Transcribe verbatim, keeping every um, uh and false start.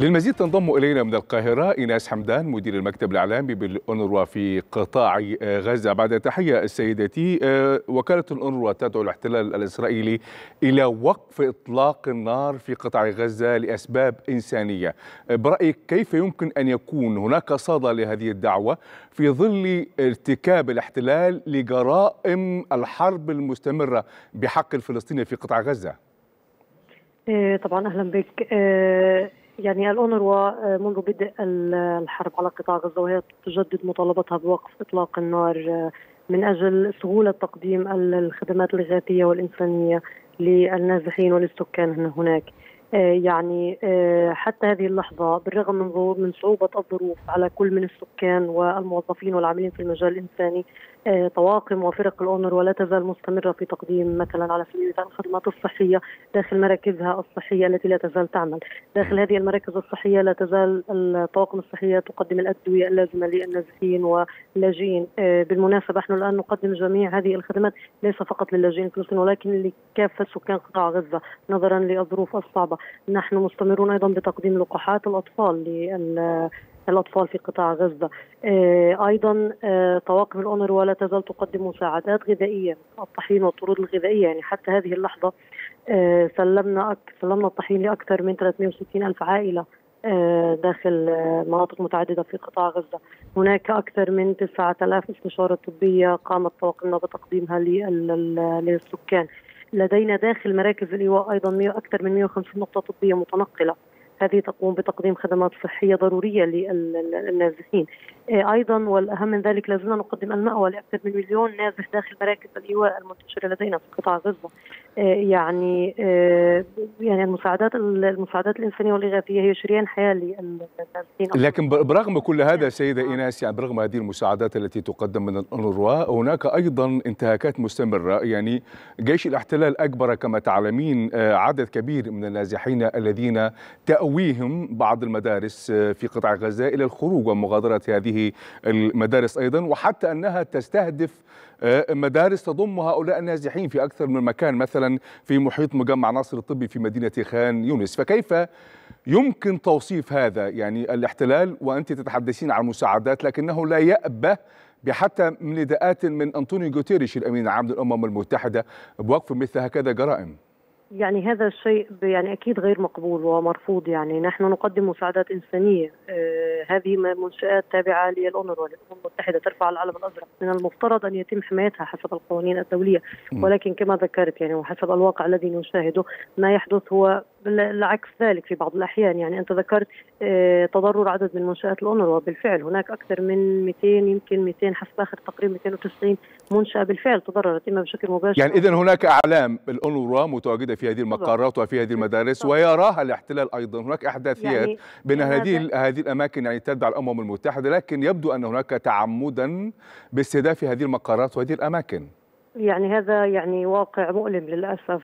للمزيد تنضم إلينا من القاهرة إيناس حمدان، مدير المكتب الإعلامي بالأونروا في قطاع غزة. بعد تحية سيدتي، وكالة الأونروا تدعو الاحتلال الإسرائيلي إلى وقف إطلاق النار في قطاع غزة لأسباب إنسانية. برأيك كيف يمكن أن يكون هناك صدى لهذه الدعوة في ظل ارتكاب الاحتلال لجرائم الحرب المستمرة بحق الفلسطيني في قطاع غزة؟ طبعا أهلا بك. يعني الأونروا منذ بدء الحرب على قطاع غزة وهي تجدد مطالبتها بوقف إطلاق النار من أجل سهولة تقديم الخدمات الغاثية والإنسانية للنازحين والسكان هناك. يعني حتى هذه اللحظة بالرغم من من صعوبة الظروف على كل من السكان والموظفين والعاملين في المجال الإنساني، طواقم وفرق الأونروا لا تزال مستمرة في تقديم مثلا على سبيل المثال الخدمات الصحية داخل مراكزها الصحية التي لا تزال تعمل. داخل هذه المراكز الصحية لا تزال الطواقم الصحية تقدم الأدوية اللازمة للنازحين واللاجئين. بالمناسبة نحن الآن نقدم جميع هذه الخدمات ليس فقط للاجئين الفلسطينيين ولكن لكافة سكان قطاع غزة نظرا للظروف الصعبة. نحن مستمرون أيضا بتقديم لقاحات الأطفال لل الأطفال في قطاع غزة. أيضا طواقم الأونروا لا تزال تقدم مساعدات غذائية، الطحين والطرود الغذائية. يعني حتى هذه اللحظة سلمنا سلمنا الطحين لأكثر من ثلاثمئة وستين ألف عائلة داخل مناطق متعددة في قطاع غزة. هناك أكثر من تسعة آلاف استشارة طبية قامت طواقمنا بتقديمها للسكان. لدينا داخل مراكز الإيواء أيضا أكثر من مئة وخمسين نقطة طبية متنقلة، هذه تقوم بتقديم خدمات صحية ضرورية للنازحين. أيضا والأهم من ذلك لازلنا نقدم المأوى لأكثر من مليون نازح داخل مراكز الإيواء المنتشرة لدينا في قطاع غزة. يعني يعني المساعدات المساعدات الإنسانية والإغاثية هي شريان حياة للنازحين. لكن برغم كل هذا سيدة إيناس، يعني برغم هذه المساعدات التي تقدم من الأونروا هناك أيضا انتهاكات مستمرة. يعني جيش الاحتلال أجبر كما تعلمين عدد كبير من النازحين الذين تأويهم بعض المدارس في قطاع غزة إلى الخروج ومغادرة هذه المدارس أيضا، وحتى أنها تستهدف مدارس تضم هؤلاء النازحين في أكثر من مكان، مثلا في محيط مجمع ناصر الطبي في مدينة خان يونس. فكيف يمكن توصيف هذا؟ يعني الاحتلال وأنت تتحدثين عن مساعدات لكنه لا يأبه بحتى من نداءات من أنطونيو غوتيريش الأمين العام للأمم المتحدة بوقف مثل هكذا جرائم. يعني هذا الشيء يعني أكيد غير مقبول ومرفوض. يعني نحن نقدم مساعدات إنسانية. آه هذه منشآت تابعة للأونروا والأمم المتحدة ترفع العلم الأزرق، من المفترض أن يتم حمايتها حسب القوانين الدولية، ولكن كما ذكرت يعني وحسب الواقع الذي نشاهده ما يحدث هو العكس ذلك في بعض الأحيان. يعني أنت ذكرت آه تضرر عدد من منشآت الأونروا، بالفعل هناك أكثر من مئتين يمكن مئتين حسب آخر تقريب مئتين وتسعين منشأة بالفعل تضررت إما بشكل مباشر. يعني إذن هناك أعلام الأونروا متواجدة في هذه المقرات وفي هذه المدارس ويراها الاحتلال أيضا. هناك أحداثيات يعني بين هذه هذه الأماكن يعني تدعى الأمم المتحدة، لكن يبدو أن هناك تعمدا باستهداف هذه المقرات وهذه الأماكن. يعني هذا يعني واقع مؤلم للأسف.